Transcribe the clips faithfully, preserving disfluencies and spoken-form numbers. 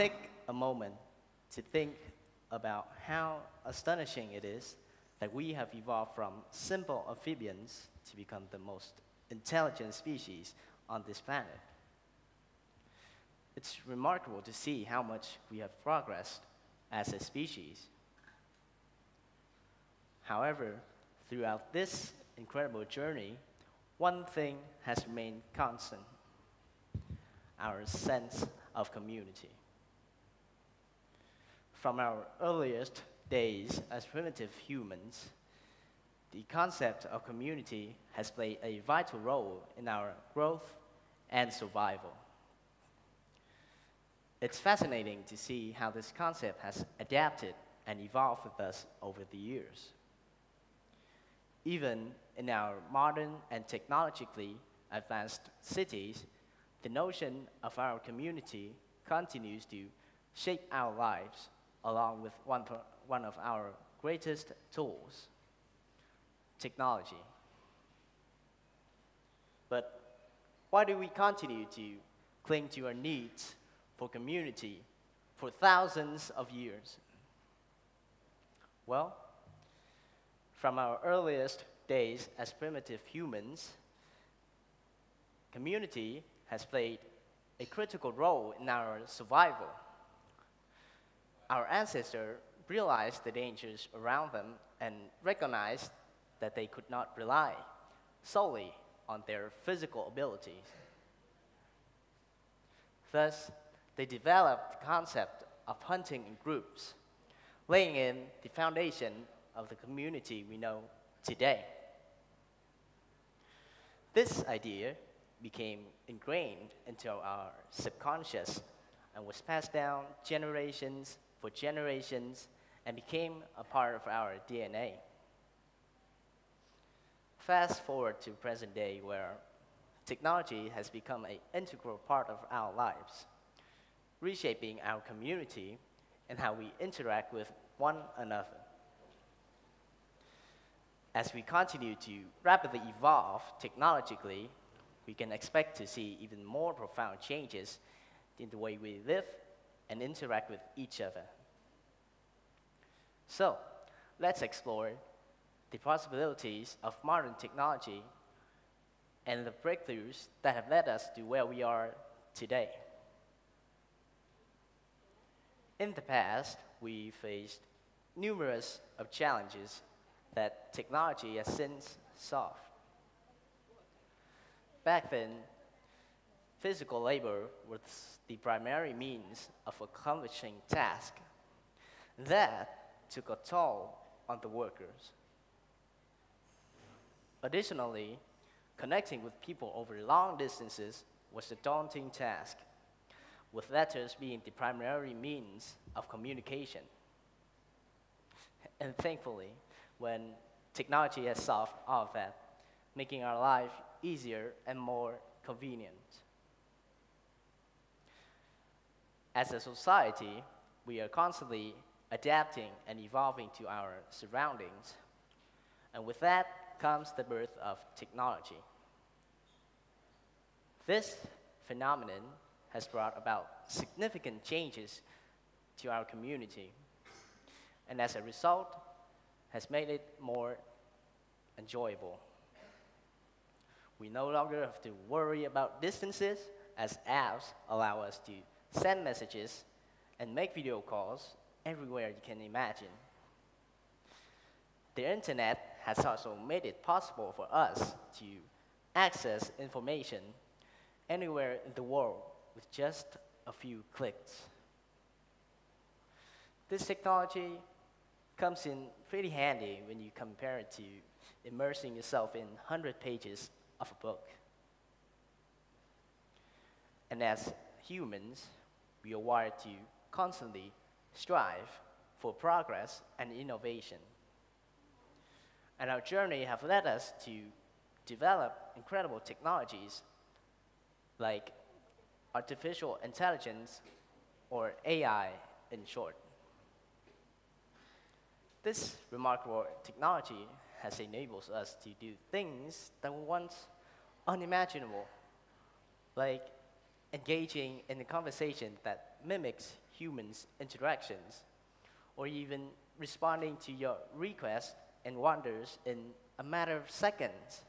take a moment to think about how astonishing it is that we have evolved from simple amphibians to become the most intelligent species on this planet. It's remarkable to see how much we have progressed as a species. However, throughout this incredible journey, one thing has remained constant: our sense of community. From our earliest days as primitive humans, the concept of community has played a vital role in our growth and survival. It's fascinating to see how this concept has adapted and evolved with us over the years. Even in our modern and technologically advanced cities, the notion of our community continues to shape our lives along with one, one of our greatest tools, technology. But why do we continue to cling to our needs for community for thousands of years? Well, from our earliest days as primitive humans, community has played a critical role in our survival. Our ancestors realized the dangers around them and recognized that they could not rely solely on their physical abilities. Thus, they developed the concept of hunting in groups, laying in the foundation of the community we know today. This idea became ingrained into our subconscious and was passed down generations for generations and became a part of our D N A. Fast forward to present day, where technology has become an integral part of our lives, reshaping our community and how we interact with one another. As we continue to rapidly evolve technologically, we can expect to see even more profound changes in the way we live and interact with each other. So, let's explore the possibilities of modern technology and the breakthroughs that have led us to where we are today. In the past, we faced numerous of challenges that technology has since solved. Back then, physical labor was the primary means of accomplishing tasks. That took a toll on the workers. Additionally, connecting with people over long distances was a daunting task, with letters being the primary means of communication. And thankfully, when technology has solved all of that, making our life easier and more convenient. As a society, we are constantly adapting and evolving to our surroundings, and with that comes the birth of technology. This phenomenon has brought about significant changes to our community, and as a result, has made it more enjoyable. We no longer have to worry about distances, as apps allow us to send messages and make video calls everywhere you can imagine. The internet has also made it possible for us to access information anywhere in the world with just a few clicks. This technology comes in pretty handy when you compare it to immersing yourself in one hundred pages of a book. And as humans, we are wired to constantly strive for progress and innovation. And our journey have led us to develop incredible technologies like artificial intelligence, or A I in short. This remarkable technology has enabled us to do things that were once unimaginable, like engaging in a conversation that mimics humans' interactions, or even responding to your requests and wonders in a matter of seconds.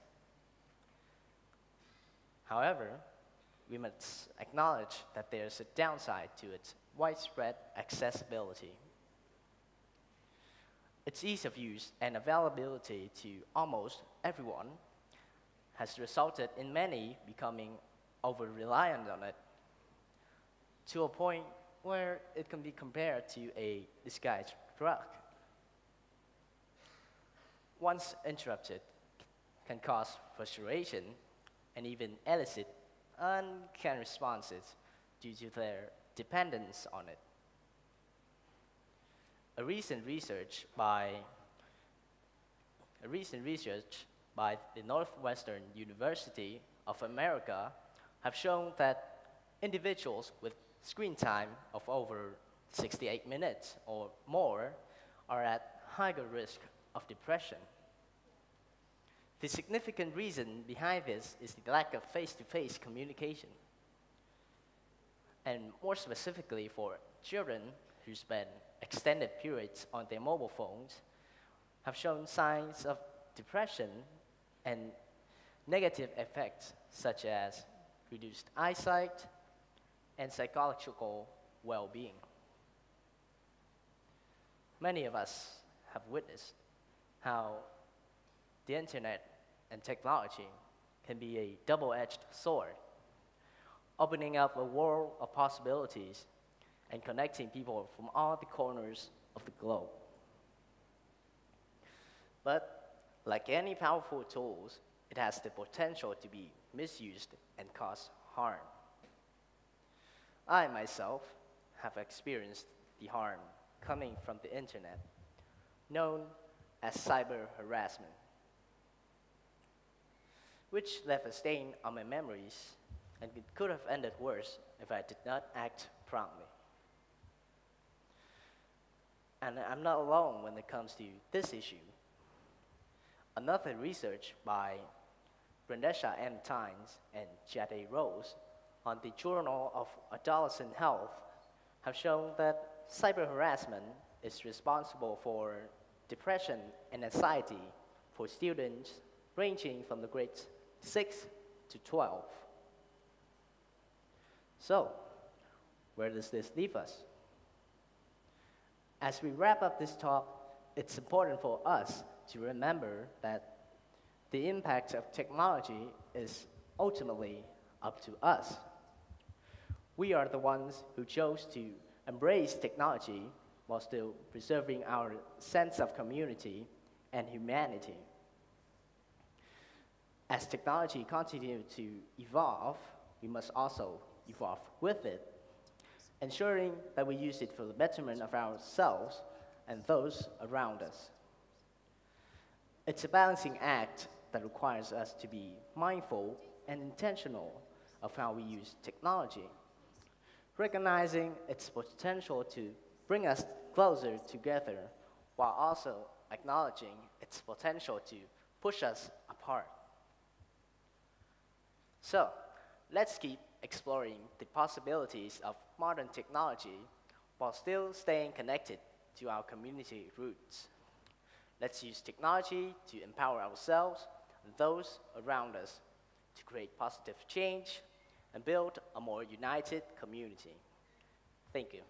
However, we must acknowledge that there is a downside to its widespread accessibility. Its ease of use and availability to almost everyone has resulted in many becoming over-reliant on it, to a point where it can be compared to a disguised drug. Once interrupted, can cause frustration and even elicit unkind responses due to their dependence on it. A recent research by a recent research by the Northwestern University of America have shown that individuals with screen time of over sixty-eight minutes or more are at higher risk of depression. The significant reason behind this is the lack of face-to-face communication, and more specifically for children who spend extended periods on their mobile phones have shown signs of depression and negative effects such as reduced eyesight and psychological well-being. Many of us have witnessed how the internet and technology can be a double-edged sword, opening up a world of possibilities and connecting people from all the corners of the globe. But like any powerful tools, it has the potential to be misused and cause harm. I myself have experienced the harm coming from the internet, known as cyber harassment, which left a stain on my memories, and it could have ended worse if I did not act promptly. And I'm not alone when it comes to this issue. Another research by Brandesia M. Tynes and Jade Rose on the Journal of Adolescent Health have shown that cyber harassment is responsible for depression and anxiety for students ranging from the grades six to twelve. So, where does this leave us? As we wrap up this talk, it's important for us to remember that the impact of technology is ultimately up to us. We are the ones who chose to embrace technology while still preserving our sense of community and humanity. As technology continues to evolve, we must also evolve with it, ensuring that we use it for the betterment of ourselves and those around us. It's a balancing act that requires us to be mindful and intentional of how we use technology, recognizing its potential to bring us closer together while also acknowledging its potential to push us apart. So, let's keep exploring the possibilities of modern technology while still staying connected to our community roots. Let's use technology to empower ourselves and those around us to create positive change and build a more united community. Thank you.